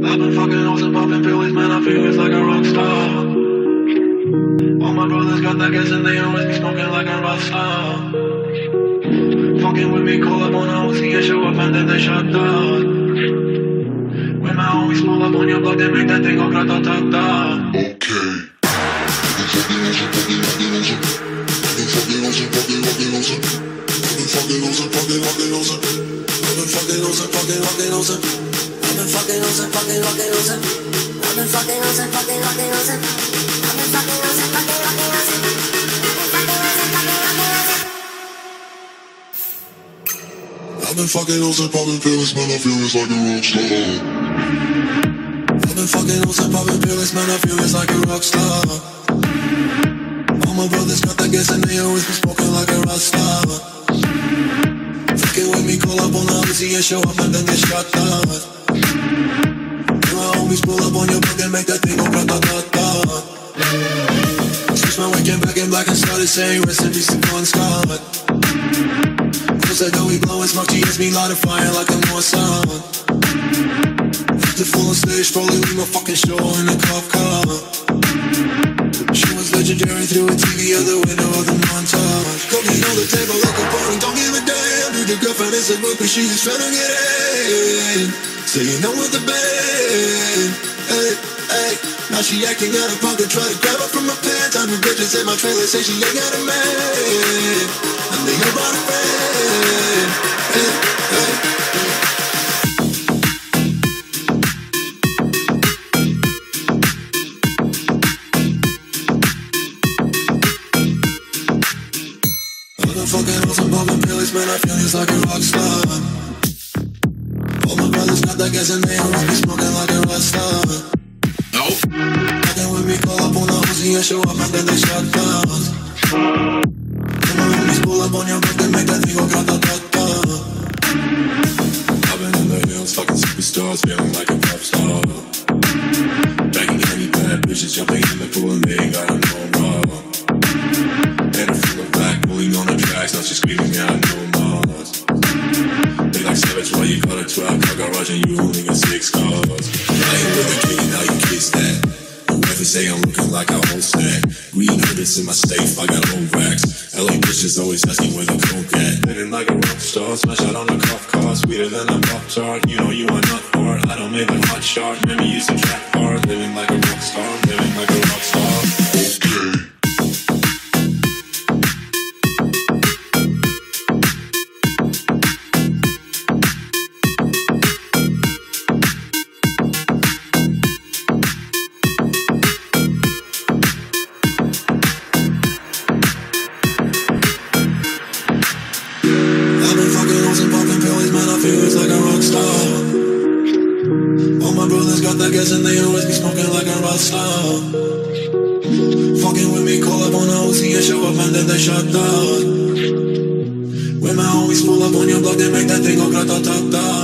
I've been fucking off some poppin' pills, man, I feel it's like a rock star. All my brothers got that gas and they always be smoking like a rockstar. Fucking with me, call up on OC and show up and then they shut down. When my homies pull up on your block, they make that thing go grata-ta-ta. Okay. I've been fucking loose and popping pills, man, I feel it's like a rockstar. I've been fucking loose and popping pills, man, I feel it's like a rockstar. All my brothers got that gas and they always be smoking like a rockstar. Fucking with me, call up on the OC and show up and then they shut down. My homies pull up on your block and make that thing go grata-ta-ta. Switch my weekend back in black and started saying rest in peace to Bon Scott. Close that door, we blowin' smoke, GS me light a fire like a North Sun. Fuck the fool on stage, probably leave my fucking show in a cop car. She was legendary through a TV out the window of the montage. Cooking on the table like a party, don't give a damn. Dude, your girlfriend is a book, but she's just trying to get in. Saying no with the band. Hey, hey. Now she acting out of pocket, try to grab her from my pants. I'm a bitch in my trailer, say she ain't got a man. And they ain't about a fan. Hey, hey. Fucking awesome, poppin' pills, man, I feel it's like a rockstar. All my brothers got that gas and they always be smoking like a rockstar. Nope. Fucking with me, call up on the OC and show up and then they shut down. And my homies pull up on your block and make that thing go grata-ta-ta. I've been in the hills, fucking superstars, feeling like a pop star. Bagging any bad bitches, jumping in the pool and they ain't got no more. Now she's screaming out no mars. They like savage while you got a 12-car garage and you only got 6 cars. I ain't with the kid and now you kiss that. Whoever say I'm looking like I own snack. Green hoodies in my safe, I got old racks. LA bitches always asking where the coke at. Living like a rock star, smash out on a cop car. Sweeter than a pop tart, you know you are not hard. I don't make a hot shot, never use a track bar. Living like a rock star, living like a rock star. Okay. And they always be smoking like a rockstar. Fucking with me, call up on the OC and show up and then they shut down. When my homies pull up on your block, they make that thing go grata-ta-ta.